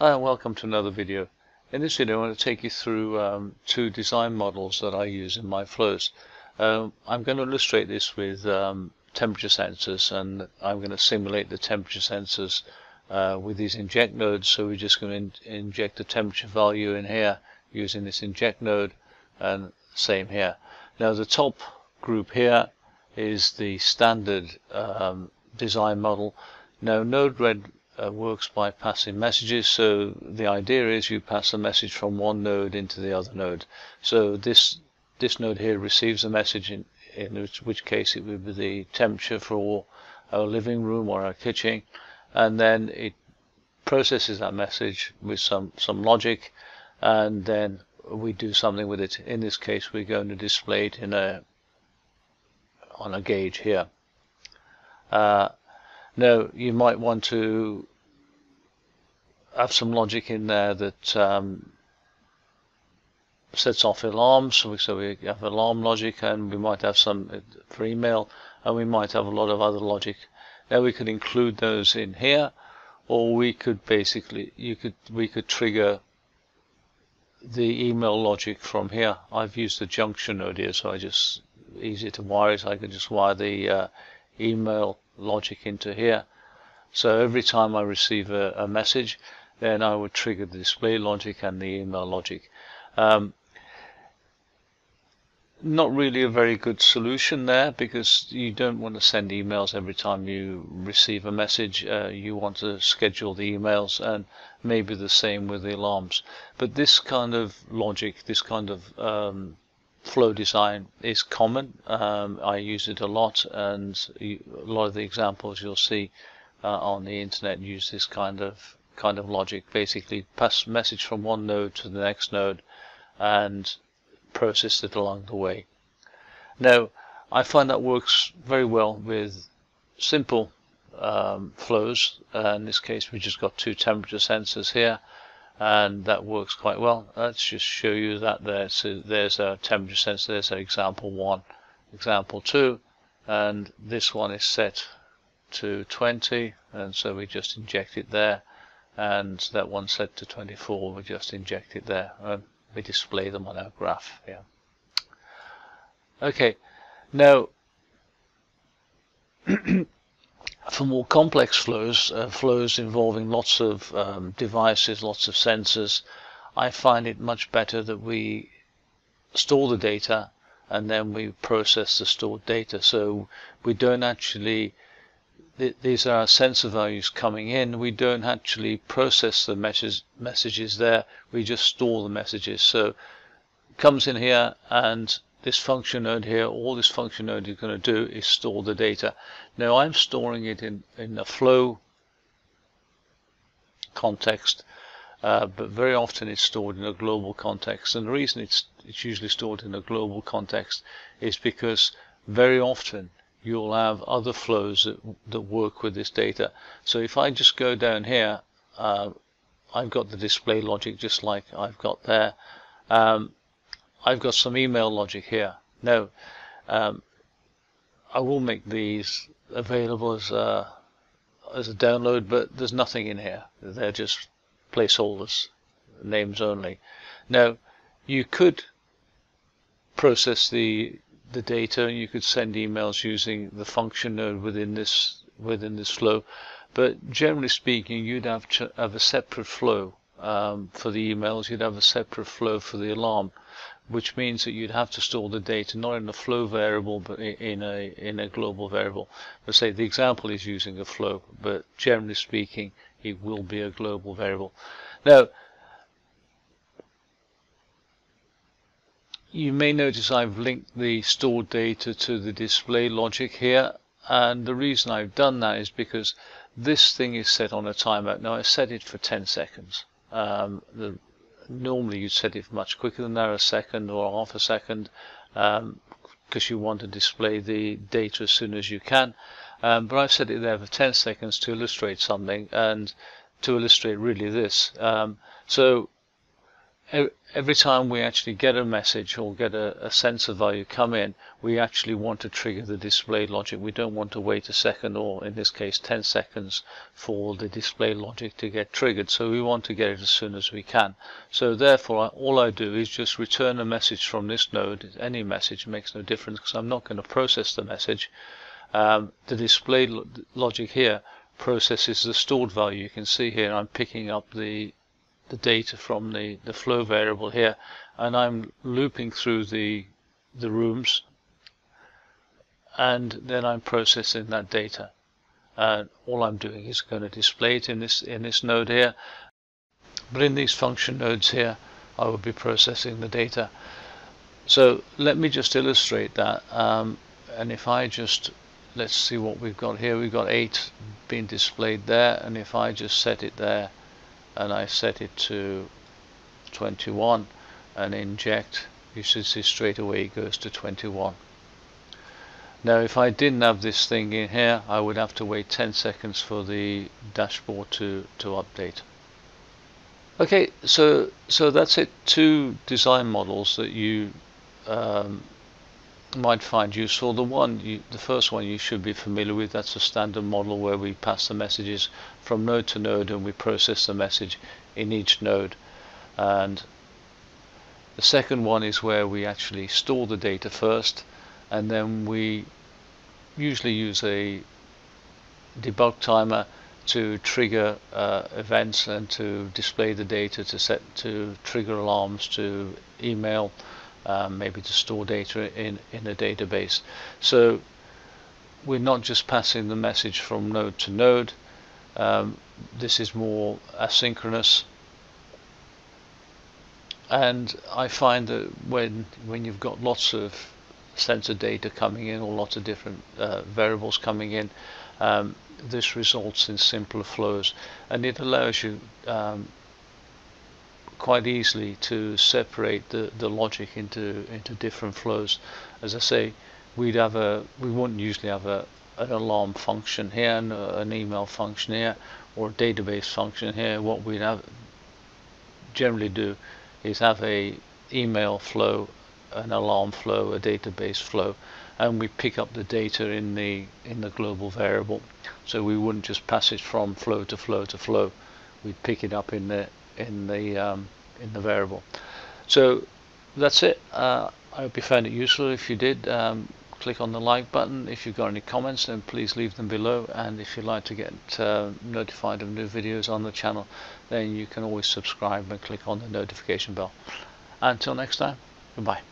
Hi and welcome to another video. In this video I want to take you through two design models that I use in my flows. I'm going to illustrate this with temperature sensors, and I'm going to simulate the temperature sensors with these inject nodes. So we're just going to inject the temperature value in here using this inject node, and same here. Now the top group here is the standard design model. Now Node-Red works by passing messages, so the idea is you pass a message from one node into the other node. So this node here receives a message, in which case it would be the temperature for our living room or our kitchen, and then it processes that message with some logic, and then we do something with it. In this case we're going to display it on a gauge here. Now you might want to have some logic in there that sets off alarms, so we have alarm logic, and we might have some for email, and we might have a lot of other logic. Now we could include those in here, or we could we could trigger the email logic from here. I've used the junction node here, so easier to wire it. I could just wire the email logic into here, so every time I receive a message, then I would trigger the display logic and the email logic. Not really a very good solution there, because you don't want to send emails every time you receive a message. You want to schedule the emails, and maybe the same with the alarms. But this kind of logic, this kind of flow design is common. I use it a lot, and a lot of the examples you'll see on the internet use this kind of logic. Basically pass message from one node to the next node and process it along the way. Now I find that works very well with simple flows. In this case we just got two temperature sensors here, and that works quite well. Let's just show you that there. So there's a temperature sensor, there's our example 1, example 2, and this one is set to 20, and so we just inject it there, and that one set to 24, we just inject it there, and we display them on our graph here. Okay, now for more complex flows, flows involving lots of devices, lots of sensors, I find it much better that we store the data and then we process the stored data. So we don't actually, these are our sensor values coming in, we don't actually process the messages there, we just store the messages. So it comes in here, and this function node here, all this function node is going to do is store the data. Now I'm storing it in a flow context, but very often it's stored in a global context. And the reason it's usually stored in a global context is because very often you'll have other flows that work with this data. So if I just go down here, I've got the display logic just like I've got there. I've got some email logic here. Now I will make these available as a download, but there's nothing in here. They're just placeholders, names only. Now you could process the data, and you could send emails using the function node within this flow, but generally speaking you'd have a separate flow for the emails, you'd have a separate flow for the alarm, which means that you'd have to store the data not in a flow variable but in a global variable. Let's say the example is using a flow, but generally speaking it will be a global variable. Now you may notice I've linked the stored data to the display logic here, and the reason I've done that is because this thing is set on a timeout. Now I set it for 10 seconds. Normally you'd set it much quicker than that, a second or half a second, because you want to display the data as soon as you can, but I've set it there for 10 seconds to illustrate something, and to illustrate really this. So every time we actually get a message or get a sensor value come in, we actually want to trigger the display logic. We don't want to wait a second, or in this case 10 seconds, for the display logic to get triggered. So we want to get it as soon as we can. So therefore all I do is just return a message from this node. Any message makes no difference because I'm not going to process the message. The display logic here processes the stored value. You can see here I'm picking up the data from the flow variable here, and I'm looping through the rooms, and then I'm processing that data. And all I'm doing is going to display it in this node here, but in these function nodes here I will be processing the data. So let me just illustrate that, and if I just, let's see what we've got here. We've got 8 being displayed there, and if I just set it there and I set it to 21 and inject, you should see straight away it goes to 21. Now if I didn't have this thing in here, I would have to wait 10 seconds for the dashboard to update. Okay, so that's it. 2 design models that you might find useful. The first one you should be familiar with. That's a standard model where we pass the messages from node to node and we process the message in each node. And the second one is where we actually store the data first, and then we usually use a debug timer to trigger events and to display the data, to trigger alarms, to email, maybe to store data in a database. So we're not just passing the message from node to node. This is more asynchronous, and I find that when you've got lots of sensor data coming in, or lots of different variables coming in, this results in simpler flows, and it allows you quite easily to separate the logic into different flows. As I say, we wouldn't usually have an alarm function here, and an email function here, or a database function here. What we generally do is have a email flow, an alarm flow, a database flow, and we pick up the data in the global variable. So we wouldn't just pass it from flow to flow to flow. We'd pick it up in the variable. So that's it. I hope you found it useful. If you did, click on the like button. If you've got any comments, then please leave them below, and if you'd like to get notified of new videos on the channel, then you can always subscribe and click on the notification bell. Until next time, goodbye.